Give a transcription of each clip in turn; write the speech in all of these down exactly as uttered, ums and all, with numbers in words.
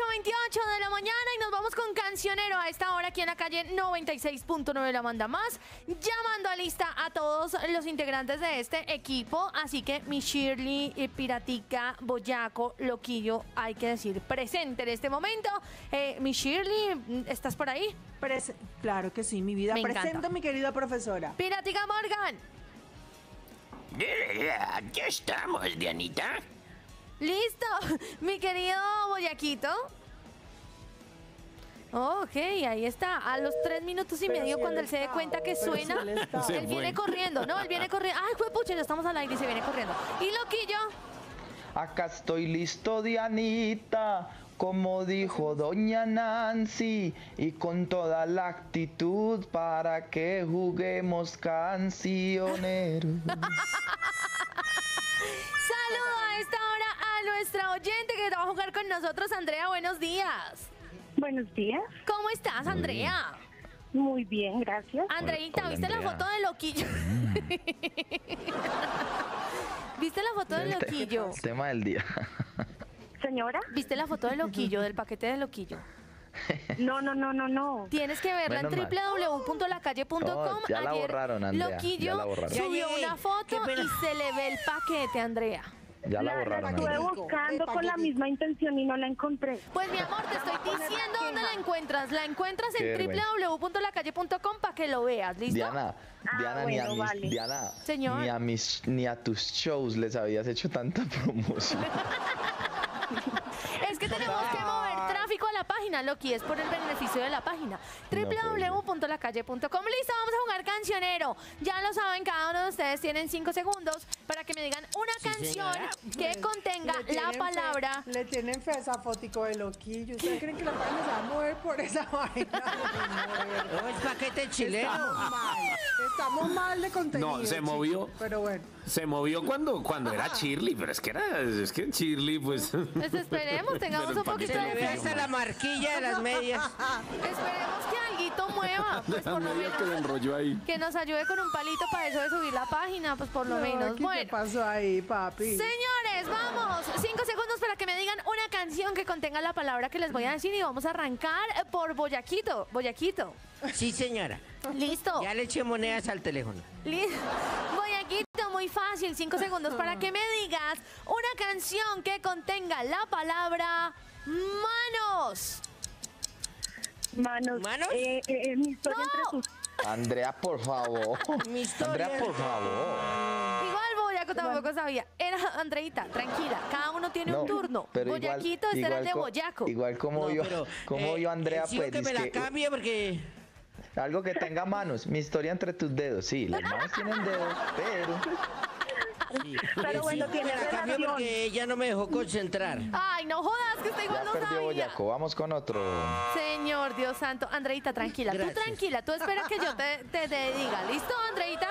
ocho veintiocho de la mañana y nos vamos con Cancionero a esta hora aquí en la calle noventa y seis punto nueve La Manda Más, llamando a lista a todos los integrantes de este equipo. Así que mi Shirley, Piratica, Boyaco, Loquillo, hay que decir presente en este momento. eh, Mi Shirley, ¿estás por ahí? Pres claro que sí, mi vida. Me presento encanta. Mi querida profesora Piratica Morgan. Aquí estamos, Dianita. ¡Listo! Mi querido Boyaquito. Ok, ahí está. A los tres minutos y pero medio, si cuando él se dé cuenta que suena, si él, él viene corriendo. No, él viene corriendo. ¡Ay, juepucha! Ya estamos al aire y se viene corriendo. ¿Y Loquillo? Acá estoy listo, Dianita, como dijo doña Nancy, y con toda la actitud para que juguemos cancioneros. Saludo a esta hora a nuestra oyente que va a jugar con nosotros, Andrea. Buenos días. Buenos días. ¿Cómo estás, Andrea? Muy bien, gracias. Andreita, hola, ¿viste Andrea. la foto de Loquillo? Mm. ¿Viste la foto del de Loquillo? El tema del día. Señora. ¿Viste la foto de Loquillo, del paquete de Loquillo? No, no, no, no, no. Tienes que verla menos en doble u doble u doble u punto la calle punto com. Oh, ya la ayer borraron, Andrea. Loquillo ya la subió una foto y se le ve el paquete, Andrea. Ya la, la borraron. La estuve buscando con la misma intención y no la encontré. Pues mi amor, te estoy diciendo dónde la encuentras. La encuentras en doble u doble u doble u punto la calle punto com para que lo veas, ¿listo? Diana, Diana, ah, bueno, ni, a mis, vale. Diana Señor. Ni, a mis, ni a tus shows les habías hecho tanta promoción. Es que tenemos que mover tráfico a la página, Loqui, es por el beneficio de la página. No, doble u doble u doble u punto la calle punto com. Listo, vamos a jugar Cancionero. Ya lo saben, cada uno de ustedes tienen cinco segundos para que me digan una sí, canción señora. que contenga la palabra. Fe, le tienen fe a esa fotico de Loquillo. ¿Ustedes creen que la página se va a mover por esa vaina? No, es paquete chileno. Estamos mal, estamos mal de contenido. No, se movió. Chico, pero bueno. Se movió cuando, cuando era Shirley, pero es que era, es que Shirley, pues. Pues esperemos, tengamos pero un poquito de fe. Hasta la marquilla de las medias. Esperemos que alguito mueva, pues por lo menos. Que, enrolló ahí. Que nos ayude con un palito para eso de subir la página, pues por lo no, menos. ¿Qué bueno. pasó ahí, papi? Señores, vamos. Cinco segundos para que me digan una canción que contenga la palabra que les voy a decir y vamos a arrancar por Boyaquito. Boyaquito. Sí, señora. Listo. Ya le eché monedas al teléfono. Listo. Boyaquito. Muy fácil, cinco segundos para que me digas una canción que contenga la palabra manos. Manos. ¿Manos? Eh, eh, mi historia no. entre sus... Andrea, por favor. Mi historia. Andrea, por favor. Igual Boyaco tampoco bueno. sabía. Era Andreita, tranquila. Cada uno tiene no, un turno. Pero Boyaquito igual, este igual era el de Boyaco. Igual como no, yo, pero, como eh, yo Andrea, pues. Que me la cambie porque... Algo que tenga manos, mi historia entre tus dedos, sí, las manos tienen dedos, pero... Sí, pero bueno, sí, tiene la cambio porque ella no me dejó concentrar. Ay, no jodas, que está igual ya no perdió sabía. Boyaco, vamos con otro. Señor, Dios santo. Andreita, tranquila, gracias. Tú tranquila, tú espera que yo te, te, te diga, ¿listo, Andreita?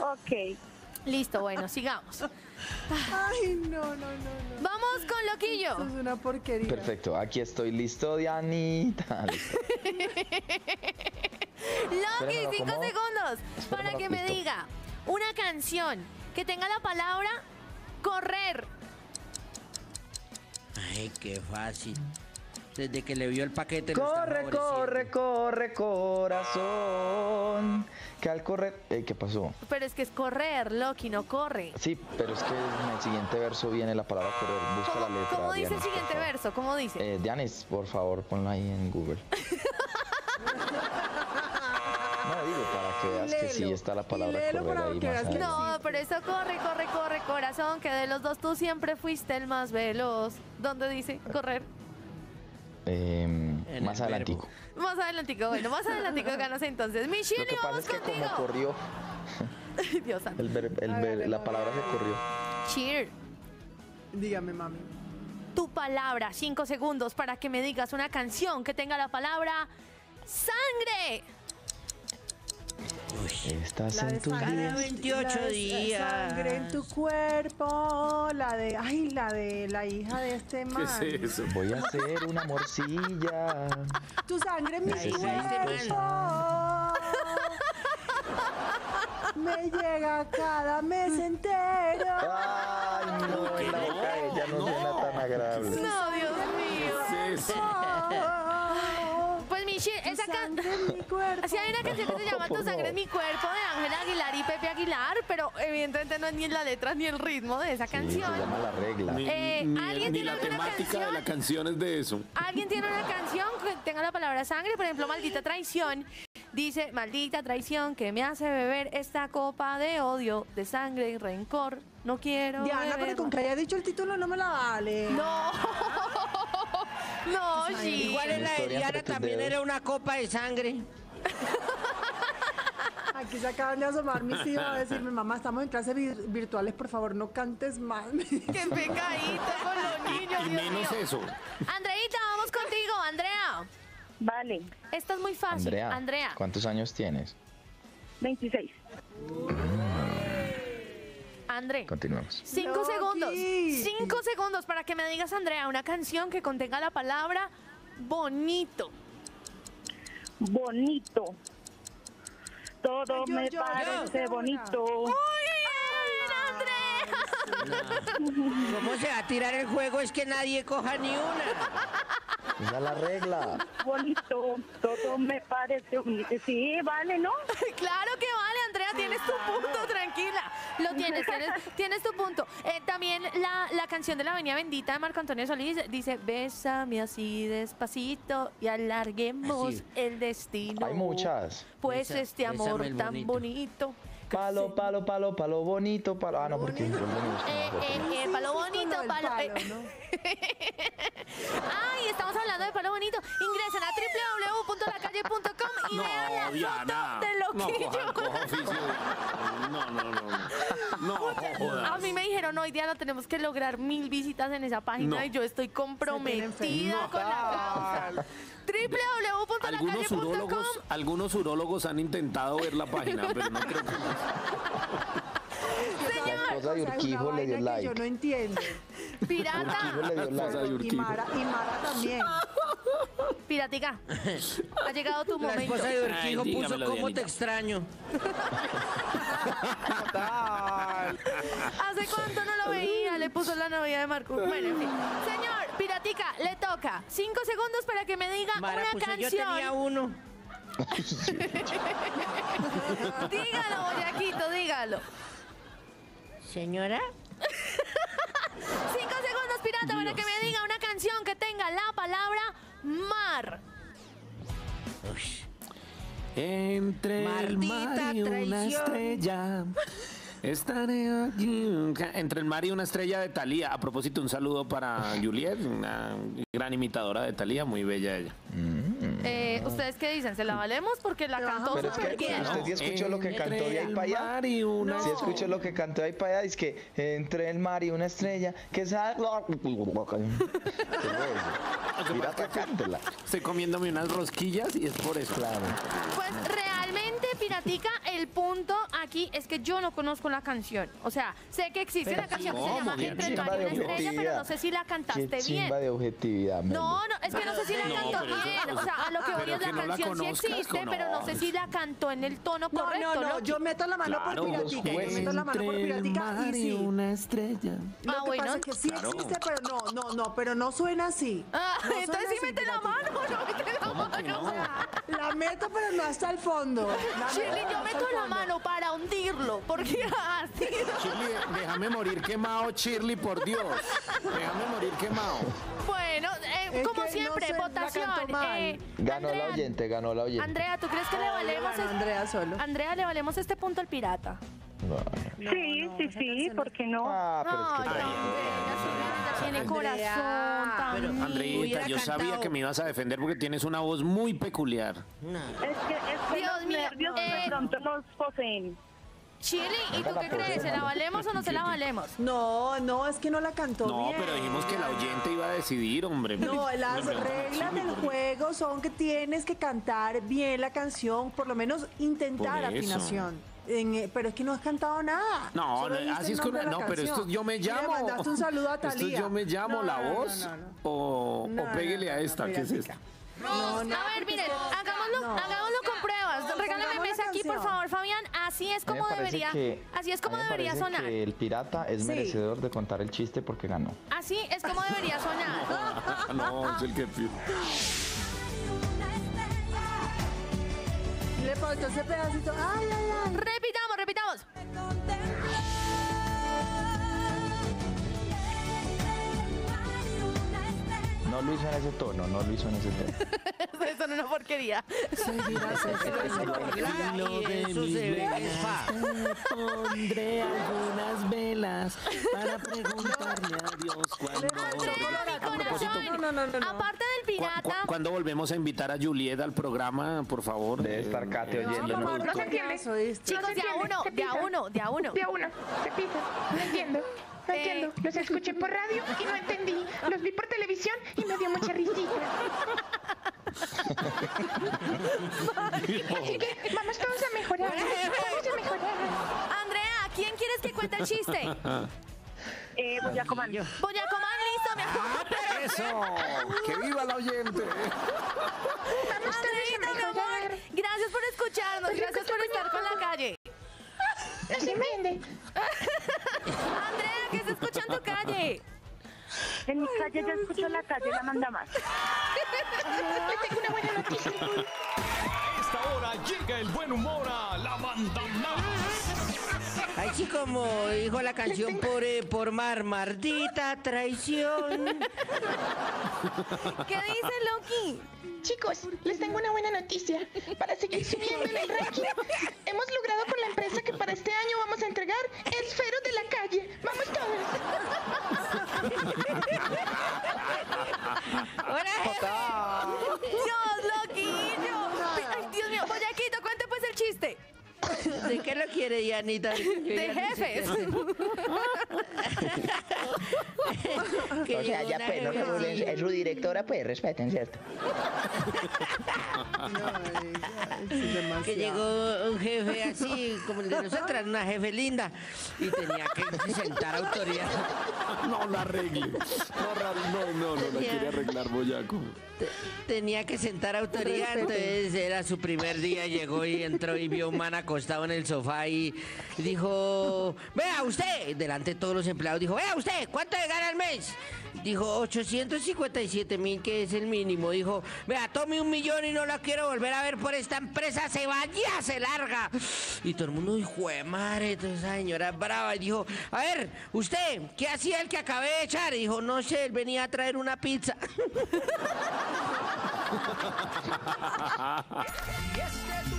Ok. Listo, bueno, sigamos. Ay, no, no, no, no. Vamos con Loquillo. Esto es una porquería. Perfecto, aquí estoy listo, Dianita. Listo. Loqui, cinco como... segundos para que me listo. diga una canción que tenga la palabra correr. Ay, qué fácil. Desde que le vio el paquete. Corre, corre, corre, corazón. Que al correr... Eh, ¿Qué pasó? Pero es que es correr, Loqui, no corre. Sí, pero es que en el siguiente verso viene la palabra correr. Busca la letra. ¿Cómo dice Dianis, el siguiente verso? ¿Cómo dice? Eh, Dianis, por favor, ponlo ahí en Google. No, digo, para que veas que sí está la palabra correr ahí más adelante. No, pero eso corre, corre, corre, corazón, que de los dos tú siempre fuiste el más veloz. ¿Dónde dice correr? Eh, más adelantico. Más adelantico, bueno, más adelantico ganas entonces. Mi Shirley, vamos contigo. Lo que pasa es que como corrió, Dios santo. El ver, el ver, ver, la palabra se corrió. Cheer. Dígame, mami. Tu palabra, cinco segundos para que me digas una canción que tenga la palabra sangre. Uy, estás en tu vida. veintiocho días. La sangre en tu cuerpo. La de. Ay, la de la hija de este man. ¿Qué es eso? Voy a hacer una morcilla. Tu sangre en mi cuerpo. Me llega cada mes entero. Ay, no, la boca ella no suena tan agradables. No, Dios mío. Sí, sí. Oh, pues Michelle, esa canción. Si hay una canción que se llama Tu sangre en mi cuerpo de Ángela Aguilar y Pepe Aguilar, pero evidentemente no es ni la letra ni el ritmo de esa canción. Sí, se llama La Regla. Ni, eh, ni, ¿alguien ni tiene la temática canción? De la canción es de eso. ¿Alguien tiene una canción que tenga la palabra sangre? Por ejemplo, Maldita Traición. Dice, maldita traición que me hace beber esta copa de odio, de sangre y rencor. No quiero Diana, pero con que haya dicho el título no me la vale. No. No, pues sí. Igual en la de Diana también era una copa de sangre. Aquí se acaban de asomar mis hijos a decirme, mamá, estamos en clases vir virtuales, por favor, no cantes más. Qué pecadita con los niños. Y menos eso. Andreita, vamos contigo, Andrea. Vale. Esta es muy fácil, Andrea. Andrea. ¿Cuántos años tienes? veintiséis. André. Continuamos. Cinco Loqui. segundos. Cinco segundos para que me digas, Andrea, una canción que contenga la palabra bonito. Bonito. Todo yo, me yo, parece yo. bonito. ¡Uy, Andrea! ¿Cómo se va a tirar el juego? Es que nadie coja ni una. Esa es la regla. Bonito, todo me parece bonito. Sí, vale, ¿no? Claro que vale, Andrea, tienes tu punto, tranquila. Lo tienes, tienes, tienes tu punto. Eh, también la, la canción de La Avenida Bendita de Marco Antonio Solís dice, bésame así despacito y alarguemos así el destino. Hay muchas. Pues besa, este amor tan bonito. bonito Palo, palo, palo, palo bonito, palo. Ah, no, porque. Eh, eh, eh, palo bonito, palo. Ay, estamos hablando de palo bonito. Ingresen a w w w punto la calle punto com y vean la foto de Loquillo. No, no, no. No, a mí me dijeron hoy, Diana, tenemos que lograr mil visitas en esa página y yo estoy comprometida con la causa. w w w punto la calle punto com. Algunos urólogos han intentado ver la página, pero no creo que... Señor, la esposa de Urquijo le dio like. Yo no entiendo. Pirata. Urquijo le dio like. Y Mara, y Mara también. Piratica, ha llegado tu momento. La esposa de Urquijo Ay, puso cómo Dianita. te extraño. ¿Hace cuánto no lo veía? Le puso la novia de Marco. Bueno, en fin. Señor, Piratica, le toca. Cinco segundos para que me diga Mara, una pues canción. Yo tenía uno. Dígalo, Boyaquito, dígalo. Señora. Cinco segundos, pirata, Dios. para que me diga una canción que tenga la palabra mar. Uy. Entre Maldita el mar y traición. una estrella. Estaré aquí. Entre el mar y una estrella de Thalía. A propósito, un saludo para Juliet, una gran imitadora de Thalía, muy bella ella. Mm. Eh, ¿Ustedes qué dicen? ¿Se la valemos? Porque la cantó pero es que bien. ¿Usted sí escuchó lo que cantó de ahí para allá? Una... Sí escuchó lo que cantó de ahí para allá. Es que entre el mar y una estrella que sabe... Mira, cántela. Estoy comiéndome unas rosquillas y es por eso. Claro. Pues realmente, Piratica, el punto aquí es que yo no conozco la canción. O sea, sé que existe pero la canción que se llama Entre el mar y una estrella, pero no sé si la cantaste bien. de objetividad. Melo. No, no, es que no sé si la no, cantó bien. No, o sea, a lo que voy es que la no canción la conozcas, sí existe, conoz. pero no sé si la cantó en el tono no, correcto. No, no, no, yo meto la mano claro, por Piratica. Yo meto la mano por Piratica y sí. una estrella. Lo ah, que bueno. Pasa es que sí claro. existe, pero no, no, no, pero no suena así. Ah, no entonces sí mete la mano, no mete la mano. O sea, la meto, pero no hasta el fondo. Shirley, yo meto la mano para hundirlo, porque así. Shirley, déjame morir quemado, Shirley, por Dios. Déjame morir quemado. Bueno, eh, como siempre, no sé, votación. Eh, ganó Andrea, la oyente, ganó la oyente. Andrea, ¿tú crees que le valemos? Ay, bueno, este... Andrea, solo. Andrea, ¿le valemos este punto al pirata? No, no, sí, no, sí, sí, ¿por qué no? Ah, pero no, es que no, no, tiene Andrea, corazón también. Pero, Andreita, yo cantado. sabía que me ibas a defender porque tienes una voz muy peculiar. No. Es que, es que Dios, los nervios de eh, pronto los poseen. Shirley, ¿y tú qué crees? ¿Se la valemos o no se la valemos? No, no, es que no la cantó no, bien. No, pero dijimos que la oyente iba a decidir, hombre. No, las no, reglas del juego son que tienes que cantar bien la canción, por lo menos intentar afinación. En, pero es que no has cantado nada. No, así es que no, canción. pero esto yo me llamo. Le mandaste un saludo a Thalía. Esto yo me llamo no, la no, voz no, no, no. o, no, o péguele no, no, a esta, no, ¿qué es esta? No, no, a ver, miren, no, hagámoslo, no, hagámoslo no, con pruebas. No, Regálame mesa aquí, por favor, Fabián. Haz así es como debería, que, así es como debería sonar. Que el pirata es sí. merecedor de contar el chiste porque ganó. Así es como debería sonar. No, no, es el que pide. Le faltó ese pedacito. Ay, ay, ay. Repitamos, repitamos. No lo hizo en ese tono, no lo hizo en ese tono. Eso es una porquería. Pondré algunas velas para preguntarle a Dios cuándo. No, no, no, no. Aparte del pirata. ¿Cu cu ¿Cuándo volvemos a invitar a Juliet al programa, por favor? Debe estar Kate oyéndonos. No, no, no se entiende. Chicos, de a uno, de a uno, de a uno. De a uno, se pisa, no entiendo. No eh. entiendo, los escuché por radio y no entendí. Los vi por televisión y me dio mucha risita. Así que vamos todos a mejorar. Vamos a mejorar. Andrea, ¿quién quieres que cuente el chiste? Eh, Boyacomán. Boyacomán, listo, mi amor. Ah, ¡eso! ¡Que viva la oyente! Vamos Andreita, mi amor. Gracias por escucharnos. Pues gracias por estar con la calle. No se vende. Andrea, ¿qué se escucha en tu calle? En mi calle ya escucho La Calle, la manda más. Ah, tengo una buena noticia. A esta hora llega el buen humor a La Manda Más. Así como dijo la canción por, eh, por Mar, Maldita Traición. ¿Qué dice Loki? Chicos, les tengo una buena noticia. Para seguir subiendo en el ranking, hemos logrado con la empresa que para este año vamos a entregar esferos de la calle. ¡Vamos todos! ¡Hola! ¡Dios, Loquillo! ¡Ay, Dios mío! Boyaquito, cuente pues el chiste. ¿De qué lo quiere, Dianita? De jefes. O sea, ya pues, no regulen, es su directora, pues respeten, ¿cierto? No, que llegó un jefe así, como el de nosotras, una jefe linda, y tenía que sentar autoridad. No la arregle. No, no, no, no la quiere arreglar, Boyaco. Tenía que sentar autoridad, entonces era su primer día, llegó y entró y vio un man acostado en el sofá y dijo, vea usted, delante de todos los empleados, dijo, vea usted, ¿cuánto le gana al mes? Dijo, ochocientos cincuenta y siete mil, que es el mínimo. Dijo, vea, tome un millón y no la quiero volver a ver por esta empresa, se vaya, se larga. Y todo el mundo, hijo de madre, entonces esa señora brava. Y dijo, a ver, usted, ¿qué hacía el que acabé de echar? Y dijo, no sé, él venía a traer una pizza. Y es que tú